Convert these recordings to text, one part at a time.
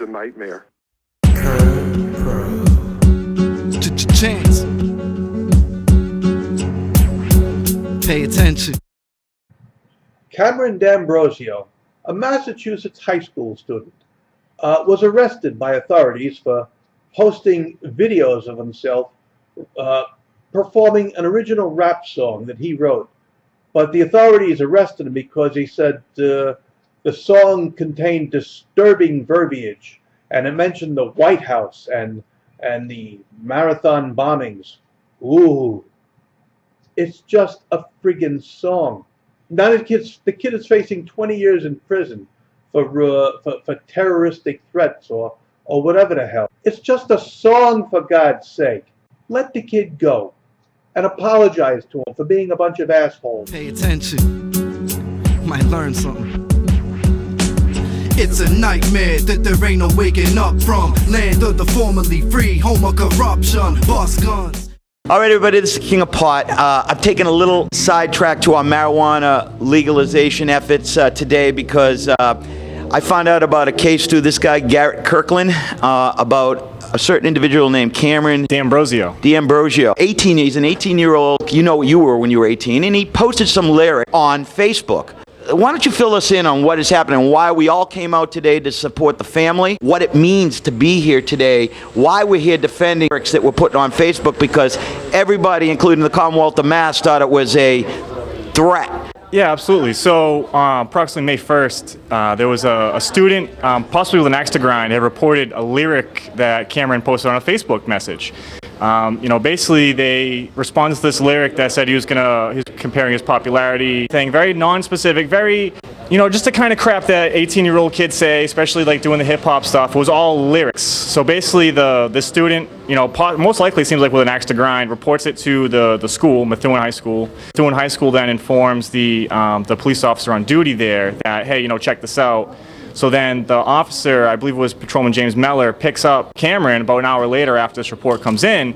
was a nightmare. Chance. Pay attention. Cameron D'Ambrosio, a Massachusetts high school student, was arrested by authorities for posting videos of himself performing an original rap song that he wrote. But the authorities arrested him because he said the song contained disturbing verbiage, and it mentioned the White House and the marathon bombings. Ooh, it's just a friggin' song. Now the kid is facing 20 years in prison for terroristic threats or whatever the hell. It's just a song, for God's sake. Let the kid go and apologize to him for being a bunch of assholes. Pay attention. Might learn something. It's a nightmare that there ain't no waking up from. Land of the formerly free, home of corruption, boss guns. Alright everybody, this is King of Pot. I've taken a little sidetrack to our marijuana legalization efforts today because I found out about a case through this guy Garrett Kirkland about a certain individual named Cameron D'Ambrosio. He's an 18-year-old, you know what you were when you were 18, and he posted some lyric on Facebook. Why don't you fill us in on what is happening, why we all came out today to support the family, what it means to be here today, why we're here defending lyrics that we're putting on Facebook, because everybody, including the Commonwealth of Mass, thought it was a threat. Yeah, absolutely. So approximately May 1st, there was a student, possibly with an axe to grind, had reported a lyric that Cameron posted on a Facebook message. You know, basically they responded to this lyric that said he was comparing his popularity thing, very non-specific, very, you know, just the kind of crap that 18-year-old kids say, especially like doing the hip-hop stuff, was all lyrics. So basically the student, you know, most likely seems like with an axe to grind, reports it to the school, Methuen High School. Methuen High School then informs the police officer on duty there that, hey, you know, check this out. So then the officer, I believe it was Patrolman James Mellor, picks up Cameron about an hour later after this report comes in.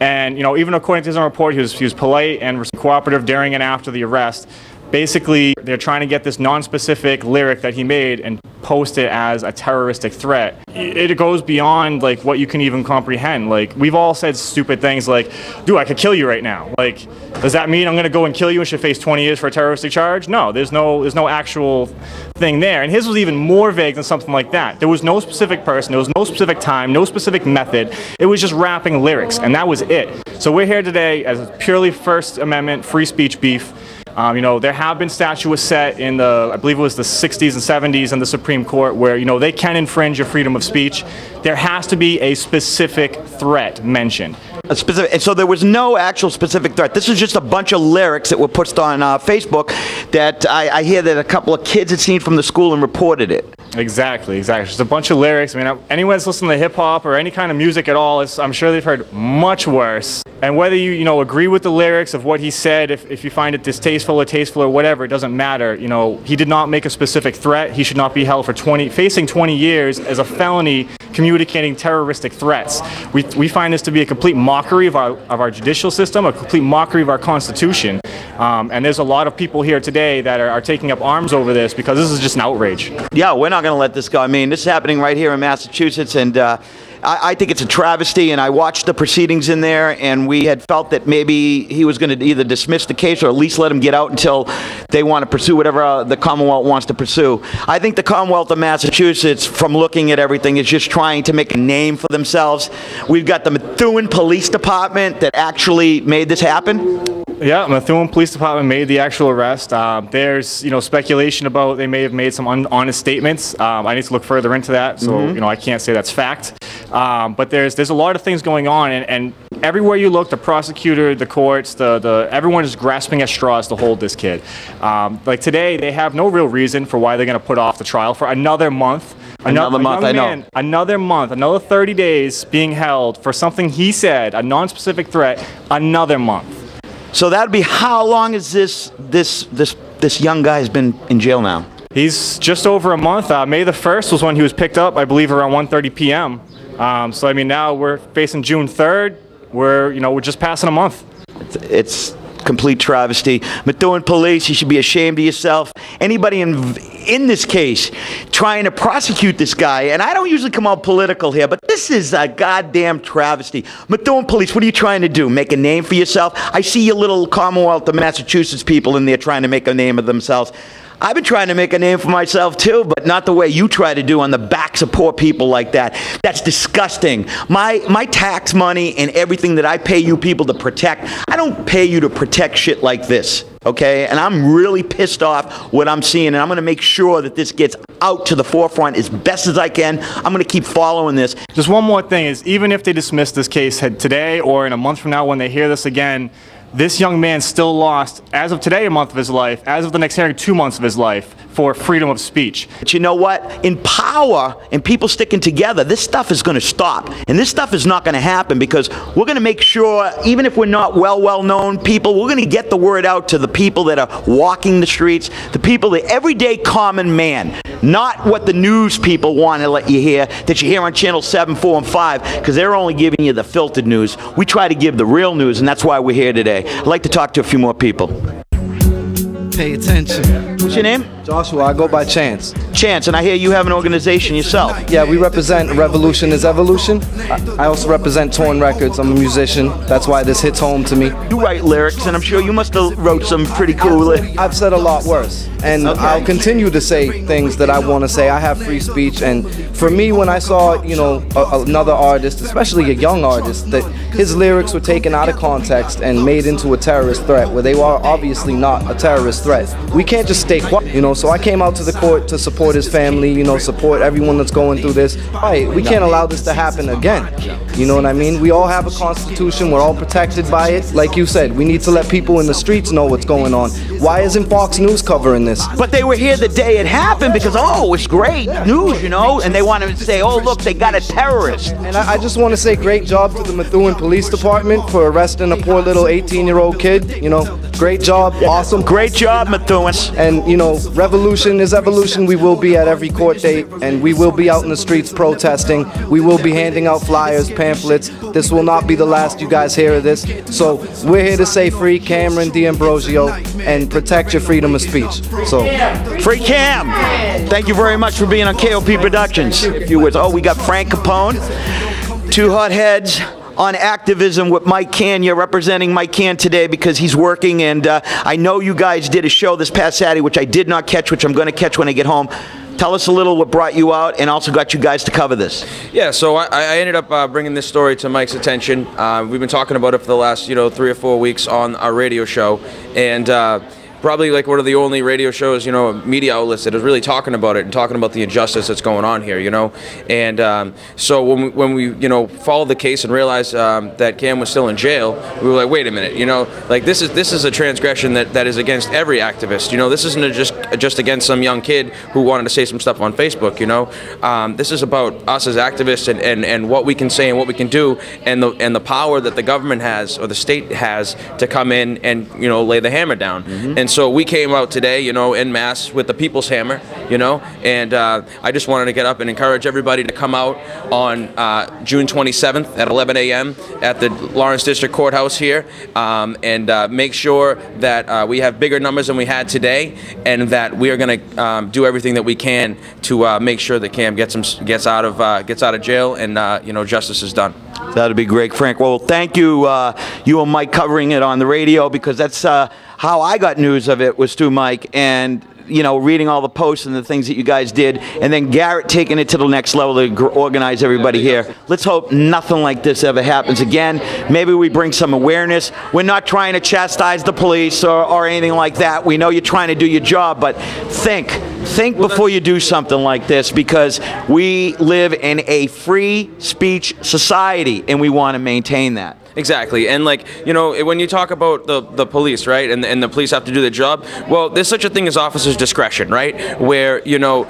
And, you know, even according to his own report, he was polite and cooperative during and after the arrest. Basically, they're trying to get this non-specific lyric that he made and post it as a terroristic threat. It goes beyond, like, what you can even comprehend. Like, we've all said stupid things like, dude, I could kill you right now. Like, does that mean I'm going to go and kill you and should face 20 years for a terroristic charge? No, there's no actual thing there. And his was even more vague than something like that. There was no specific person, there was no specific time, no specific method. It was just rapping lyrics, and that was it. So we're here today as a purely First Amendment free speech beef. You know, there have been statutes set in the, I believe it was the 60s and 70s in the Supreme Court where, you know, they can infringe your freedom of speech. There has to be a specific threat mentioned. So there was no actual specific threat. This is just a bunch of lyrics that were put on Facebook that I hear that a couple of kids had seen from the school and reported it. Exactly. Just a bunch of lyrics. I mean, anyone that's listening to hip hop or any kind of music at all, I'm sure they've heard much worse. And whether you agree with the lyrics of what he said, if you find it distasteful or tasteful or whatever, it doesn't matter. You know, he did not make a specific threat. He should not be held for facing 20 years as a felony communicating terroristic threats. We find this to be a complete mockery of our judicial system, a complete mockery of our Constitution. And there's a lot of people here today that are taking up arms over this because this is just an outrage. Yeah, we're not going to let this go. I mean, this is happening right here in Massachusetts, and I think it's a travesty, and I watched the proceedings in there, and we had felt that maybe he was going to either dismiss the case or at least let him get out until they want to pursue whatever the Commonwealth wants to pursue. I think the Commonwealth of Massachusetts, from looking at everything, is just trying to make a name for themselves. We've got the Methuen Police Department that actually made this happen. Yeah, Methuen Police Department made the actual arrest. There's, speculation about they may have made some honest statements. I need to look further into that, so I can't say that's fact. But there's a lot of things going on, and everywhere you look, the prosecutor, the courts, everyone is grasping at straws to hold this kid. Like today, they have no real reason for why they're going to put off the trial for another month. Another 30 days being held for something he said, a non-specific threat. Another month. So that'd be how long is this young guy has been in jail now? He's just over a month. May the 1st was when he was picked up, I believe, around 1:30 p.m. So I mean, now we're facing June 3rd. We're just passing a month. It's complete travesty. Methuen police, you should be ashamed of yourself. Anybody in this case trying to prosecute this guy, and I don't usually come out political here, but this is a goddamn travesty. Methuen police, what are you trying to do? Make a name for yourself? I see your little Commonwealth of Massachusetts people in there trying to make a name of themselves. I've been trying to make a name for myself too, but not the way you try to do on the backs of poor people like that. That's disgusting. My tax money and everything that I pay you people to protect, I don't pay you to protect shit like this, okay? And I'm really pissed off what I'm seeing, and I'm gonna make sure that this gets out to the forefront as best as I can. I'm gonna keep following this. Just one more thing is, even if they dismiss this case today or in a month from now when they hear this again, this young man still lost, as of today, a month of his life, as of the next hearing, 2 months of his life, for freedom of speech. But you know what? In power and people sticking together, this stuff is going to stop. And this stuff is not going to happen, because we're going to make sure, even if we're not well-known people, we're going to get the word out to the people that are walking the streets, the people, the everyday common man. Not what the news people want to let you hear, that you hear on Channel 7, 4, and 5, because they're only giving you the filtered news. We try to give the real news, and that's why we're here today. I'd like to talk to a few more people. Pay attention. What's your name? Joshua. I go by Chance. Chance, and I hear you have an organization yourself. Yeah, we represent Revolution is Evolution. I also represent Torn Records. I'm a musician. That's why this hits home to me. You write lyrics, and I'm sure you must have wrote some pretty cool lyrics. I've said a lot worse, and okay. I'll continue to say things that I want to say. I have free speech, and for me, when I saw, you know, another artist, especially a young artist, that his lyrics were taken out of context and made into a terrorist threat, where they were obviously not a terrorist threat. We can't just stay quiet, you know. So I came out to the court to support his family, you know, support everyone that's going through this. Right, we can't allow this to happen again. You know what I mean? We all have a constitution. We're all protected by it. Like you said, we need to let people in the streets know what's going on. Why isn't Fox News covering this? But they were here the day it happened because, oh, it's great news, you know, and they wanted to say, oh, look, they got a terrorist. And I just want to say great job to the Methuen Police Department for arresting a poor little 18-year-old kid. You know, great job. Awesome. Great job, Methuen. And, you know, Revolution is Evolution. We will be at every court date, and we will be out in the streets protesting. We will be handing out flyers, pamphlets. This will not be the last you guys hear of this. So we're here to say free Cameron D'Ambrosio and protect your freedom of speech. So free Cam. Thank you very much for being on KOP Productions. If you would, oh, we got Frank Capone, two hot heads on activism with Mike Kan. You're representing Mike Kan today because he's working, and I know you guys did a show this past Saturday, which I did not catch, which I'm going to catch when I get home. Tell us a little what brought you out and also got you guys to cover this. Yeah, so I ended up bringing this story to Mike's attention. We've been talking about it for the last, you know, 3 or 4 weeks on our radio show, and probably like one of the only radio shows, you know, media outlets that is really talking about it and talking about the injustice that's going on here, you know. And so when we, you know, followed the case and realized that Cam was still in jail, we were like, wait a minute, you know, like this is a transgression that is against every activist. You know, this isn't just against some young kid who wanted to say some stuff on Facebook. You know, this is about us as activists and what we can say and what we can do, and the power that the government has or the state has to come in and, you know, lay the hammer down. Mm-hmm. And so we came out today, you know, en masse with the people's hammer, you know, and I just wanted to get up and encourage everybody to come out on June 27th at 11 a.m. at the Lawrence District Courthouse here, and make sure that we have bigger numbers than we had today, and that we are going to do everything that we can to make sure that Cam gets out of jail, and you know, justice is done. That'd be great, Frank. Well, thank you, you and Mike covering it on the radio, because that's how I got news of it was through Mike, and, you know, reading all the posts and the things that you guys did, and then Garrett taking it to the next level to organize everybody here. Let's hope nothing like this ever happens again. Maybe we bring some awareness. We're not trying to chastise the police or anything like that. We know you're trying to do your job, but think before you do something like this, because we live in a free speech society, and we want to maintain that. Exactly, and like, you know, when you talk about the police, right, and the police have to do their job, well, there's such a thing as officer's discretion, right, where, you know,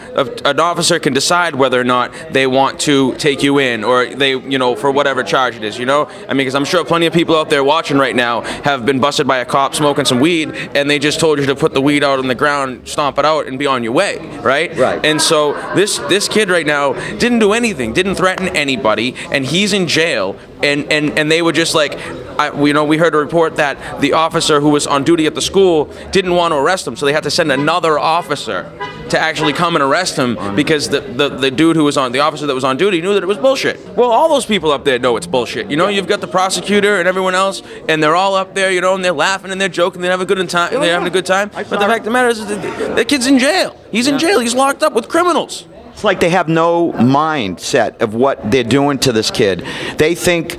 an officer can decide whether or not they want to take you in, or they, you know, for whatever charge it is, you know, I mean, because I'm sure plenty of people out there watching right now have been busted by a cop smoking some weed, and they just told you to put the weed out on the ground, stomp it out, and be on your way, right? Right. And so this kid right now didn't do anything, didn't threaten anybody, and he's in jail, and they were just like, we heard a report that the officer who was on duty at the school didn't want to arrest him, so they had to send another officer to actually come and arrest him because the dude who was on, the officer that was on duty, knew that it was bullshit. Well, all those people up there know it's bullshit. You know, you've got the prosecutor and everyone else, and they're all up there, you know, and they're laughing and they're joking, they're having a good time, and they're having a good time. But the fact of the matter is, the kid's in jail. He's in jail. He's locked up with criminals. It's like they have no mindset of what they're doing to this kid. They think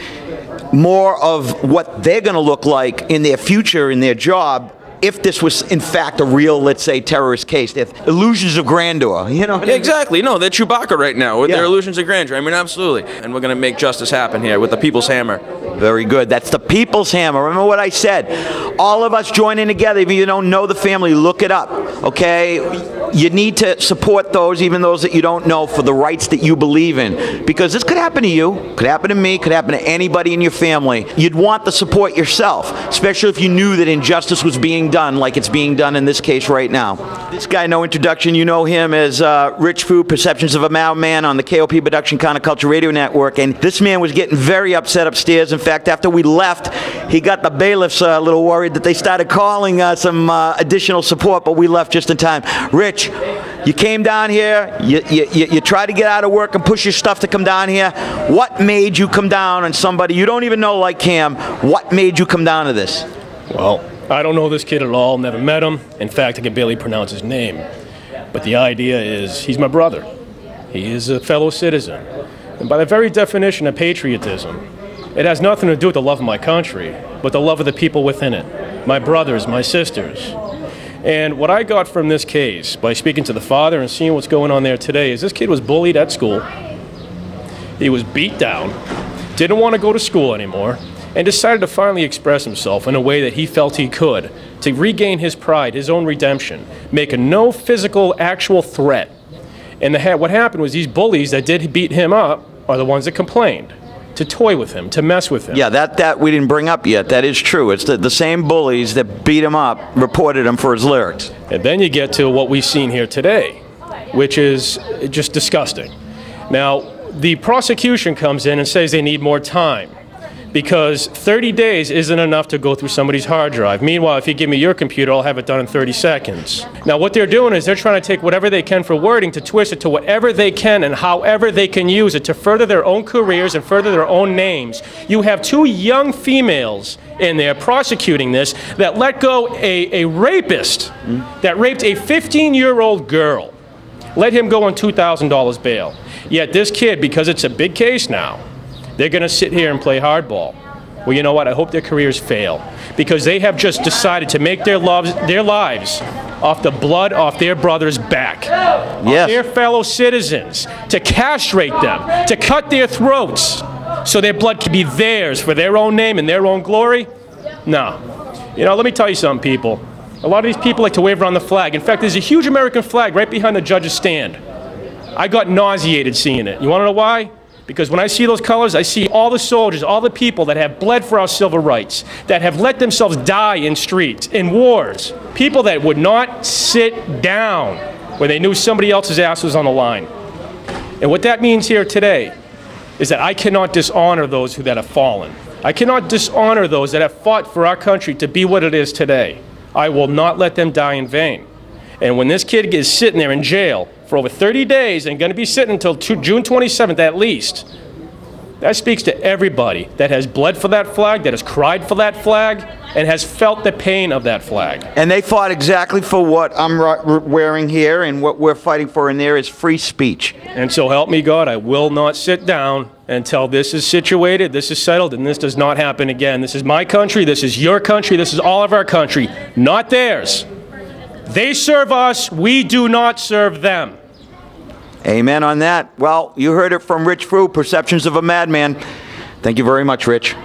more of what they're going to look like in their future, in their job, if this was in fact a real, let's say, terrorist case. They have illusions of grandeur, you know? Exactly. No, they're Chewbacca right now with their illusions of grandeur. I mean, absolutely. And we're going to make justice happen here with the people's hammer. Very good. That's the people's hammer. Remember what I said. All of us joining together. If you don't know the family, look it up, okay? You need to support those, even those that you don't know, for the rights that you believe in. Because this could happen to you, could happen to me, could happen to anybody in your family. You'd want the support yourself, especially if you knew that injustice was being done like it's being done in this case right now. This guy, no introduction, you know him as Rich Frew, Perceptions of a Madman on the KOP Production Counterculture Radio Network. And this man was getting very upset upstairs. In fact, after we left, he got the bailiffs a little worried that they started calling some additional support, but we left just in time. Rich, you came down here, you tried to get out of work and push your stuff to come down here. What made you come down on somebody you don't even know like Cam? What made you come down to this? Well, I don't know this kid at all, never met him. In fact, I can barely pronounce his name. But the idea is he's my brother. He is a fellow citizen. And by the very definition of patriotism, it has nothing to do with the love of my country, but the love of the people within it. My brothers, my sisters. And what I got from this case, by speaking to the father and seeing what's going on there today, is this kid was bullied at school. He was beat down, didn't want to go to school anymore, and decided to finally express himself in a way that he felt he could to regain his pride, his own redemption, making no physical, actual threat. And what happened was these bullies that did beat him up are the ones that complained. To toy with him, to mess with him. Yeah, that we didn't bring up yet. That is true. It's the same bullies that beat him up reported him for his lyrics. And then you get to what we've seen here today, which is just disgusting. Now, the prosecution comes in and says they need more time because 30 days isn't enough to go through somebody's hard drive. Meanwhile, if you give me your computer, I'll have it done in 30 seconds. Now, what they're doing is they're trying to take whatever they can for wording to twist it to whatever they can and however they can use it to further their own careers and further their own names. You have two young females in there prosecuting this that let go a rapist that raped a 15-year-old girl, let him go on $2,000 bail. Yet this kid, because it's a big case now, they're going to sit here and play hardball. Well, you know what? I hope their careers fail because they have just decided to make their lives off the blood off their brother's back, off their fellow citizens, to castrate them, to cut their throats so their blood can be theirs for their own name and their own glory. No. You know, let me tell you something, people. A lot of these people like to wave around the flag. In fact, there's a huge American flag right behind the judge's stand. I got nauseated seeing it. You want to know why? Because when I see those colors, I see all the soldiers, all the people that have bled for our civil rights, that have let themselves die in streets, in wars. People that would not sit down when they knew somebody else's ass was on the line. And what that means here today is that I cannot dishonor those that have fallen. I cannot dishonor those that have fought for our country to be what it is today. I will not let them die in vain. And when this kid is sitting there in jail for over 30 days and going to be sitting until June 27th at least, that speaks to everybody that has bled for that flag, that has cried for that flag, and has felt the pain of that flag. And they fought exactly for what I'm wearing here and what we're fighting for in there is free speech. And so help me God, I will not sit down until this is situated, this is settled, and this does not happen again. This is my country, this is your country, this is all of our country, not theirs. They serve us, we do not serve them. Amen on that. Well, you heard it from Rich Frew, Perceptions of a Madman. Thank you very much, Rich.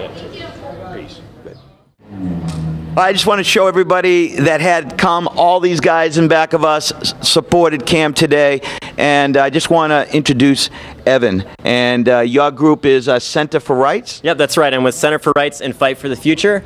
I just want to show everybody that had come, all these guys in back of us supported Cam today. And I just want to introduce Evan. And your group is Center for Rights? Yep, that's right. I'm with Center for Rights and Fight for the Future.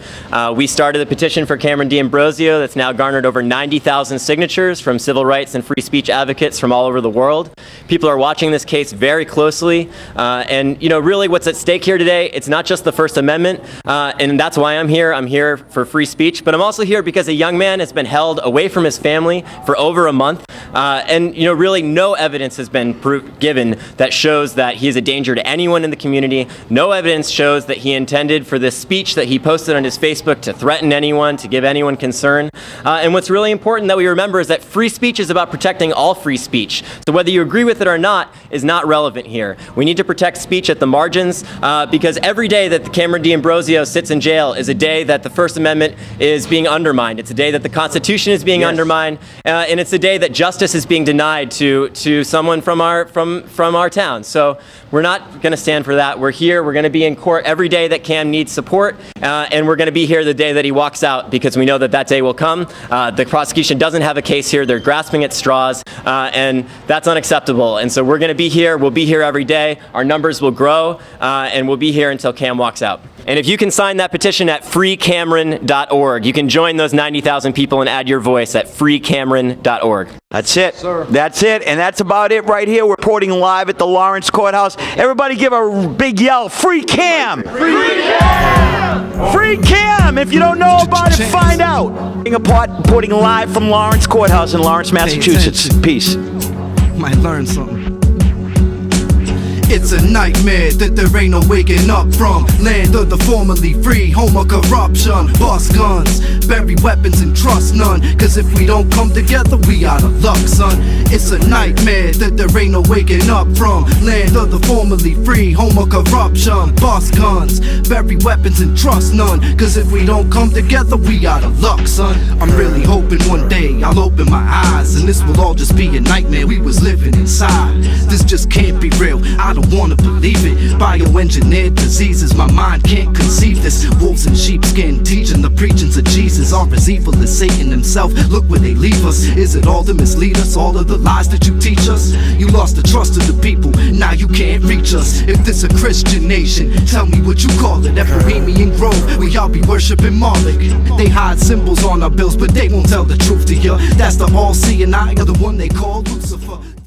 We started the petition for Cameron D'Ambrosio that's now garnered over 90,000 signatures from civil rights and free speech advocates from all over the world. People are watching this case very closely. And, you know, really what's at stake here today, it's not just the First Amendment. And that's why I'm here. I'm here for free speech. But I'm also here because a young man has been held away from his family for over a month. And, you know, really no evidence has been given that shows that he is a danger to anyone in the community. No evidence shows that he intended for this speech that he posted on his Facebook to threaten anyone, to give anyone concern. And what's really important that we remember is that free speech is about protecting all free speech. So whether you agree with it or not is not relevant here. We need to protect speech at the margins because every day that Cameron D'Ambrosio sits in jail is a day that the First Amendment is being undermined. It's a day that the Constitution is being undermined, and it's a day that justice is being denied to someone from our town. So we're not going to stand for that. We're here. We're going to be in court every day that Cam needs support, and we're going to be here the day that he walks out because we know that that day will come. The prosecution doesn't have a case here. They're grasping at straws, and that's unacceptable. And so we're going to be here. We'll be here every day. Our numbers will grow, and we'll be here until Cam walks out. And if you can sign that petition at freecameron.org, you can join those 90,000 people and add your voice at freecameron.org. That's it. Sir. That's it. And that's about it right here. We're reporting live at the Lawrence Courthouse. Everybody give a big yell, Free Cam! Free Cam! Free Cam! If you don't know about it, find out. Reporting live from Lawrence Courthouse in Lawrence, Massachusetts. Peace. Might learn something. It's a nightmare that there ain't no waking up from. Land of the formerly free, home of corruption. Boss guns, bury weapons and trust none. Cause if we don't come together, we out of luck, son. It's a nightmare that there ain't no waking up from. Land of the formerly free, home of corruption. Boss guns, bury weapons and trust none. Cause if we don't come together, we out of luck, son. I'm really hoping one day I'll open my eyes, and this will all just be a nightmare we was living inside. This just can't be real, I don't wanna believe it. Bioengineered diseases, my mind can't conceive this. Wolves in sheepskin teaching the preachings of Jesus are as evil as Satan himself. Look where they leave us. Is it all to mislead us? All of the lies that you teach us? You lost the trust of the people, now you can't reach us. If this a Christian nation, tell me what you call it. At Bohemian Grove, we all be worshiping Moloch. They hide symbols on our bills, but they won't tell the truth to you. That's the all-seeing eye of the one they call Lucifer.